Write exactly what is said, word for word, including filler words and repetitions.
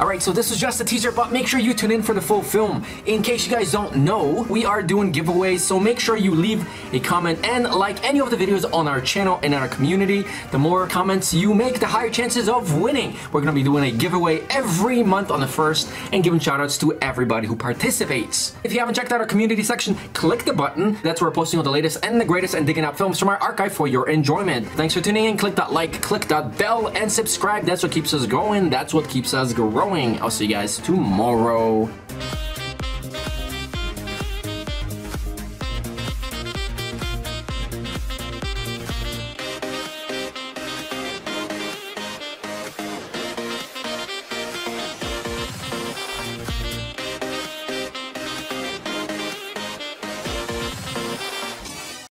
Alright, so this was just a teaser, but make sure you tune in for the full film. In case you guys don't know, we are doing giveaways, so make sure you leave a comment and like any of the videos on our channel and in our community. The more comments you make, the higher chances of winning. We're going to be doing a giveaway every month on the first and giving shoutouts to everybody who participates. If you haven't checked out our community section, click the button. That's where we're posting all the latest and the greatest and digging out films from our archive for your enjoyment. Thanks for tuning in. Click that like, click that bell, and subscribe. That's what keeps us going. That's what keeps us growing. I'll see you guys tomorrow.